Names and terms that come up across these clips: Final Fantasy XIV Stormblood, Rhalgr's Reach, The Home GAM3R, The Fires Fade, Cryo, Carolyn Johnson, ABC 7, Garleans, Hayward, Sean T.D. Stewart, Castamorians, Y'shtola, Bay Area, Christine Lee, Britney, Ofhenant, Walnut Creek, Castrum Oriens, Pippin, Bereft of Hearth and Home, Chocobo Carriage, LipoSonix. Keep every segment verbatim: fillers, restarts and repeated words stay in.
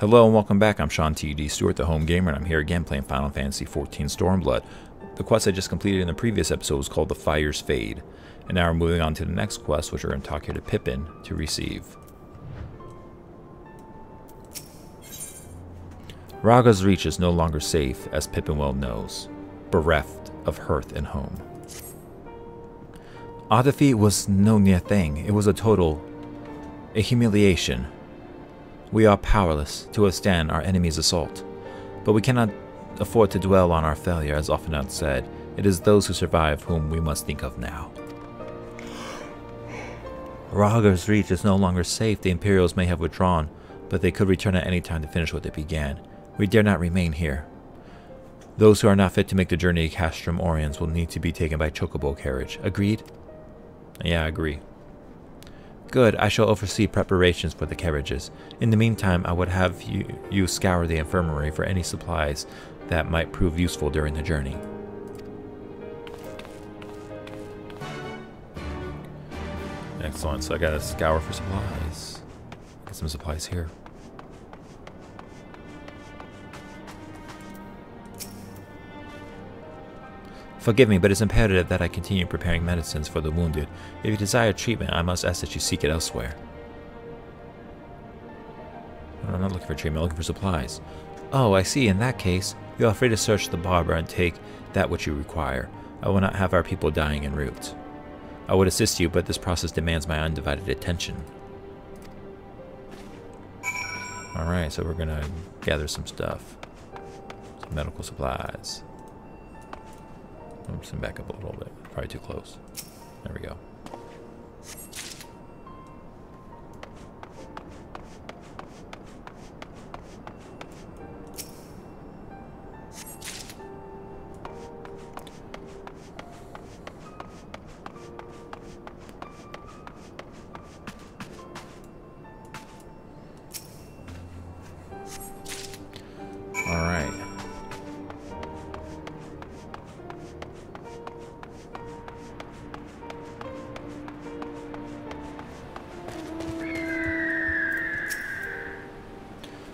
Hello and welcome back. I'm Sean T D. Stewart, the Home Gamer, and I'm here again playing Final Fantasy fourteen Stormblood. The quest I just completed in the previous episode was called The Fires Fade, and now we're moving on to the next quest, which we're going to talk here to Pippin to receive. Rhalgr's Reach is no longer safe, as Pippin well knows, bereft of hearth and home. Apathy was no near thing. It was a total, a humiliation. We are powerless to withstand our enemy's assault, but we cannot afford to dwell on our failure, as Ofhenant said. It is those who survive whom we must think of now. Rhalgr's Reach is no longer safe. The Imperials may have withdrawn, but they could return at any time to finish what they began. We dare not remain here. Those who are not fit to make the journey to Castrum Oriens will need to be taken by Chocobo Carriage. Agreed? Yeah, I agree. Good, I shall oversee preparations for the carriages. In the meantime, I would have you, you scour the infirmary for any supplies that might prove useful during the journey. Excellent, so I gotta scour for supplies. Get some supplies here. Forgive me, but it's imperative that I continue preparing medicines for the wounded. If you desire treatment, I must ask that you seek it elsewhere. I'm not looking for treatment, I'm looking for supplies. Oh, I see. In that case, you are free to search the barber and take that which you require. I will not have our people dying en route. I would assist you, but this process demands my undivided attention. Alright, so we're gonna gather some stuff. Some medical supplies. Oops, and back up a little bit. Probably too close. There we go.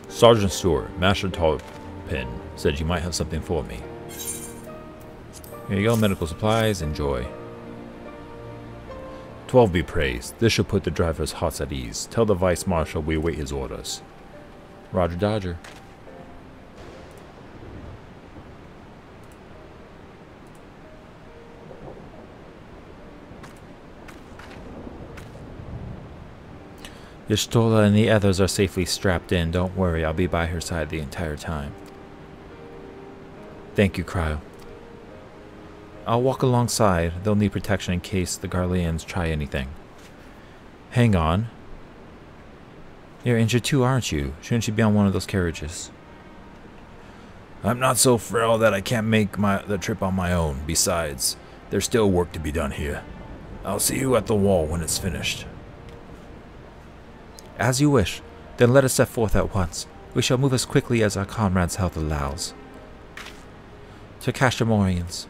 Sergeant Stewart, Master Tarpin said you might have something for me. Here you go, medical supplies, enjoy. Twelve be praised. This should put the driver's hearts at ease. Tell the Vice Marshal we await his orders. Roger Dodger. Y'shtola and the others are safely strapped in. Don't worry, I'll be by her side the entire time. Thank you, Cryo. I'll walk alongside. They'll need protection in case the Garleans try anything. Hang on. You're injured too, aren't you? Shouldn't you be on one of those carriages? I'm not so frail that I can't make my, the trip on my own. Besides, there's still work to be done here. I'll see you at the wall when it's finished. As you wish. Then let us set forth at once. We shall move as quickly as our comrade's health allows. To Castamorians.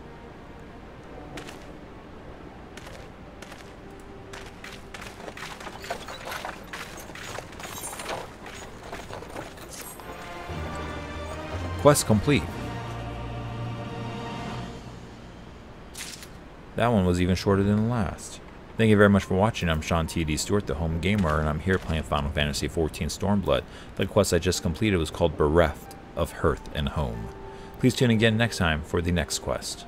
Quest complete. That one was even shorter than the last. Thank you very much for watching. I'm Sean T D. Stewart, the Home Gamer, and I'm here playing Final Fantasy fourteen Stormblood. The quest I just completed was called Bereft of Hearth and Home. Please tune in again next time for the next quest.